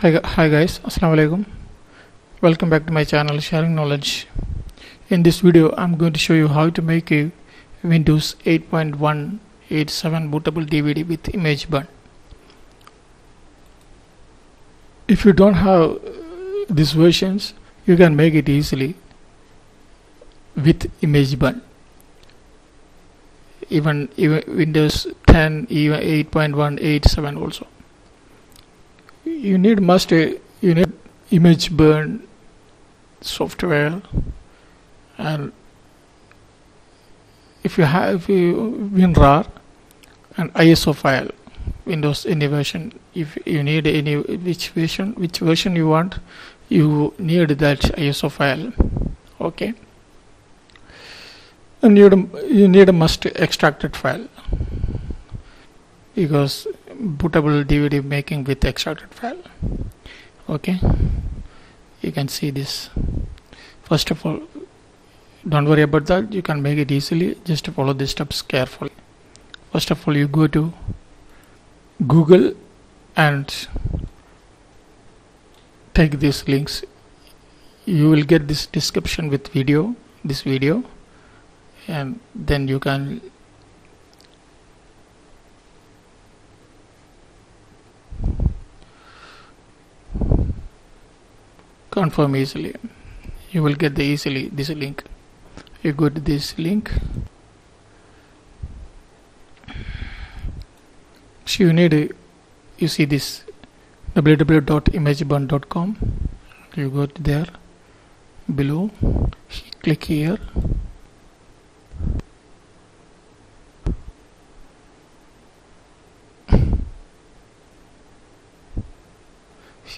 Hi guys, Assalamualaikum. Welcome back to my channel Sharing Knowledge. In this video I'm going to show you how to make a Windows 8.1 8.7 bootable DVD with ImgBurn. If you don't have these versions, you can make it easily with ImgBurn. Even Windows 10, even 8.1, 8.7 also. You need ImgBurn software, and if you have WinRAR and ISO file, Windows any version. If you need any which version you want, you need that ISO file. Okay. And you need a must extracted file, because bootable DVD making with extracted file. Okay, you can see this. First of all, don't worry about that, you can make it easily, just follow these steps carefully. First of all, you go to Google and take these links. You will get this description with this video, and then you can confirm easily. You will get the easily this link. You go to this link. So you see this www.imgburn.com. You go to there below. Click here.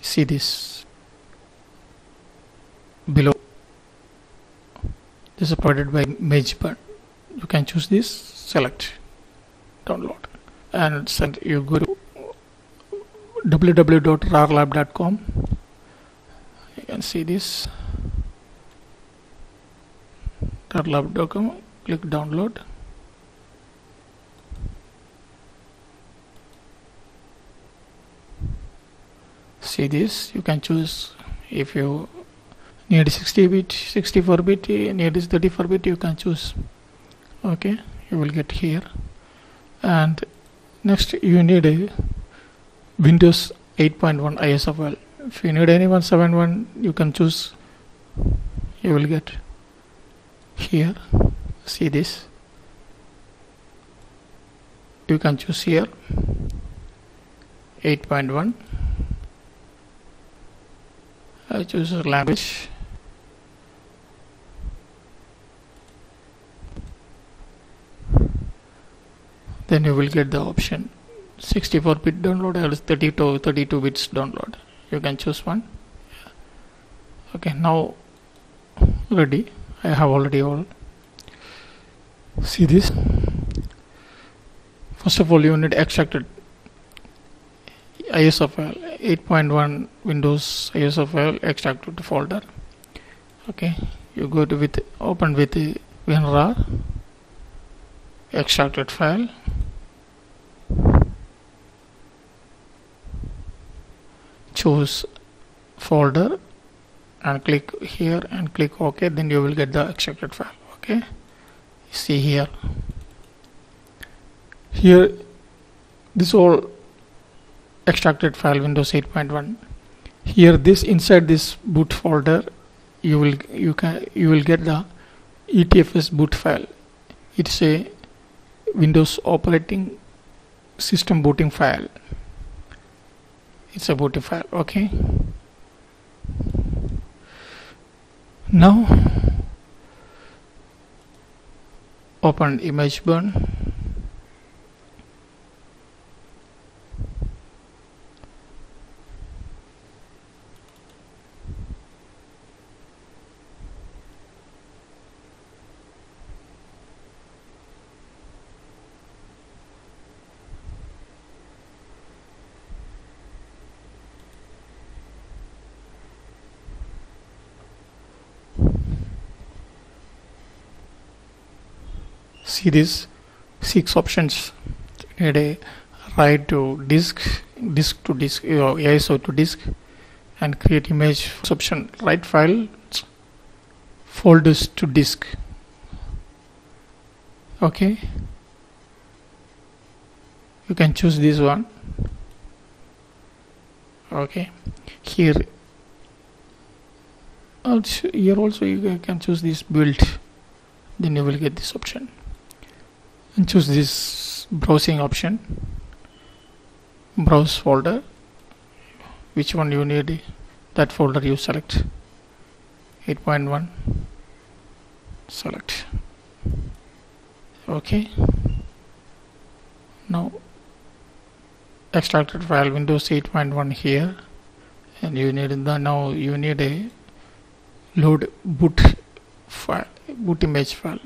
See this below. This is provided by ImgBurn. You can choose this, select, download, and send. You go to www.rarlab.com. You can see this rarlab.com. Click download. See this, you can choose if you need 60-bit, 64-bit, need 34-bit, you can choose. Okay, you will get here. And next, you need a Windows 8.1 ISO file. If you need any 1.7.1, you can choose. You will get here. See this, you can choose here 8.1. I choose language. Then you will get the option 64-bit download or 32 bits download. You can choose one. Okay, now ready. I have already all. See this. First of all, you need extracted ISO file, 8.1 Windows ISO file, extracted to folder. Okay, you go to open with WinRAR extracted file. Choose folder and click here and click OK. Then you will get the extracted file. Okay, see here. Here, this all extracted file Windows 8.1. Here, this inside this boot folder, you will get the ETFs boot file. It's a Windows operating system booting file. It's a booting file. Okay. Now open ImgBurn. See this, 6 options. You need a write to disk, ISO to disk, and create image option, write file, folders to disk. Okay, you can choose this one. Okay, here also you can choose this build, then you will get this option, and choose this browsing option, browse folder, which one you need, that folder you select, 8.1 select. Okay, now extracted file Windows 8.1 here, and you need the, now you need a load boot file, boot image file.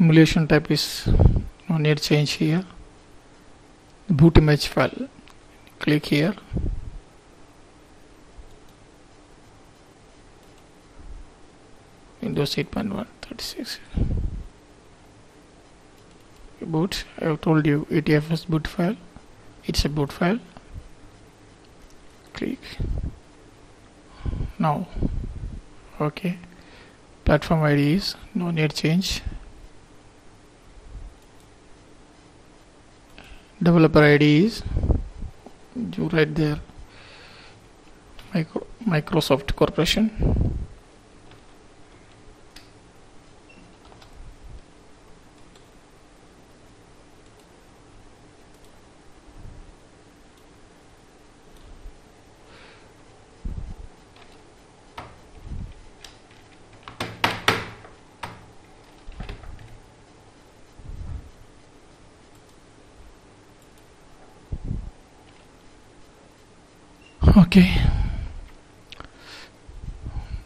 Emulation type is no need change here. Boot image file, click here. Windows 8.1 36 boot. I have told you ETFs boot file, it's a boot file. Click now. Okay, platform ID is no need change. Developer ID is you write there Microsoft Corporation. Okay,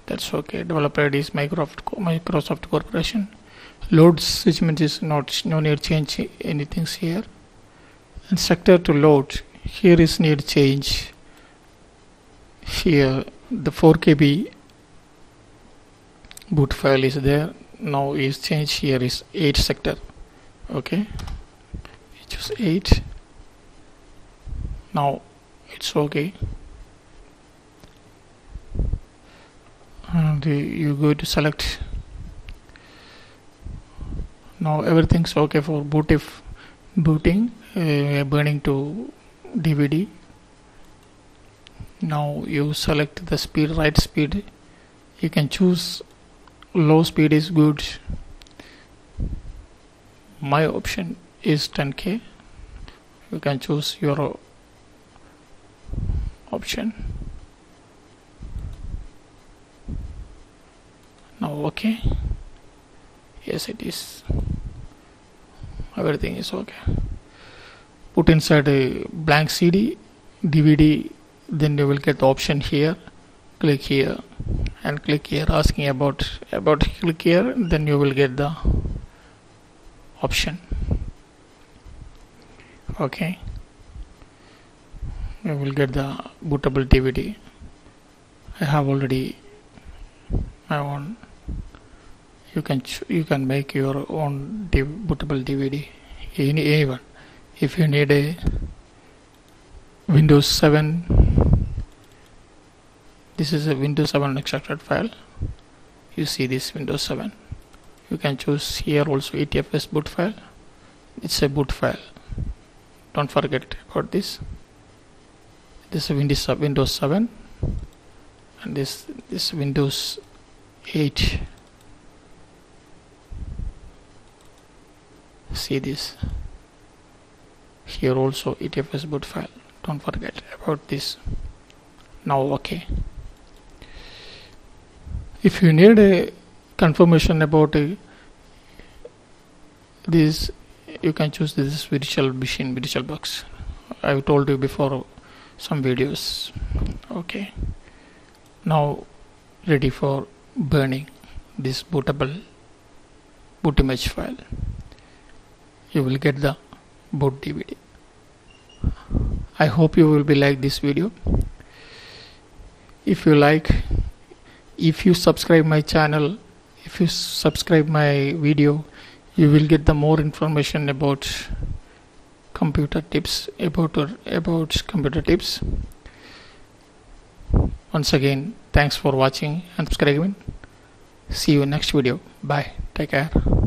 that's okay. Developer ID is Microsoft Corporation. Load segment is not, no need change anything here. And sector to load, here is need change. Here the 4KB boot file is there. Now is change, here is 8 sector. Okay, choose 8. Now it's okay. And you go to select. Now everything's okay for booting, burning to DVD. Now you select the speed, right speed. You can choose low speed is good. My option is 10K. You can choose your option. Okay, yes, it is, everything is okay. Put inside a blank CD, DVD, then you will get the option here. Click here and click here, asking about click here, then you will get the option. Okay, you will get the bootable DVD. I have already my own. You can make your own bootable DVD, anyone. If you need a Windows 7, this is a Windows 7 extracted file. You see this Windows 7. You can choose here also ETFs boot file. It's a boot file. Don't forget about this. This is Windows 7, and this Windows 8. See this here also ETFs boot file. Don't forget about this. Now okay, if you need a confirmation about this, you can choose this VirtualBox. I've told you before some videos. Okay, now ready for burning this boot image file. You will get the boot DVD. I hope you will be like this video. If you like, if you subscribe my channel, if you subscribe my video, you will get the more information about computer tips about computer tips. Once again, thanks for watching and subscribing. See you next video. Bye. Take care.